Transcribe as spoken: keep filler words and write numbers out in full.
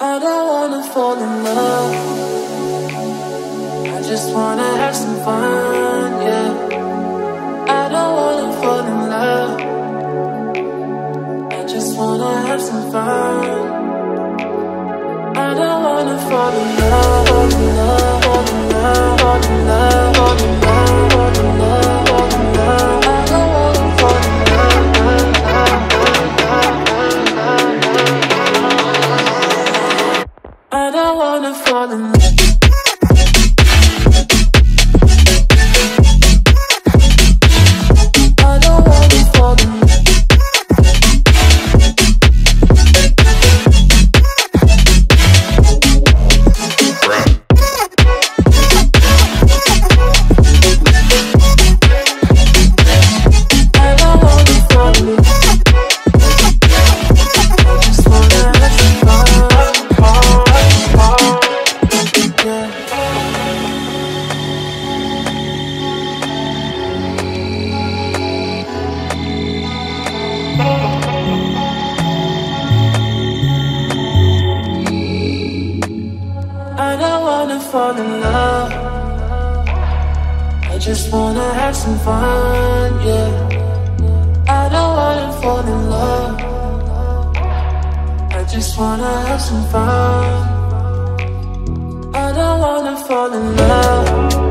I don't wanna fall in love, I just wanna have some fun, yeah. I don't wanna fall in love, I just wanna have some fun. I don't wanna fall in love, fall in love, fall in love, fall in love, fall in love, fall in love, fall in love. I don't wanna fall in love. I don't wanna fall in love. Some fun. I don't wanna fall in love.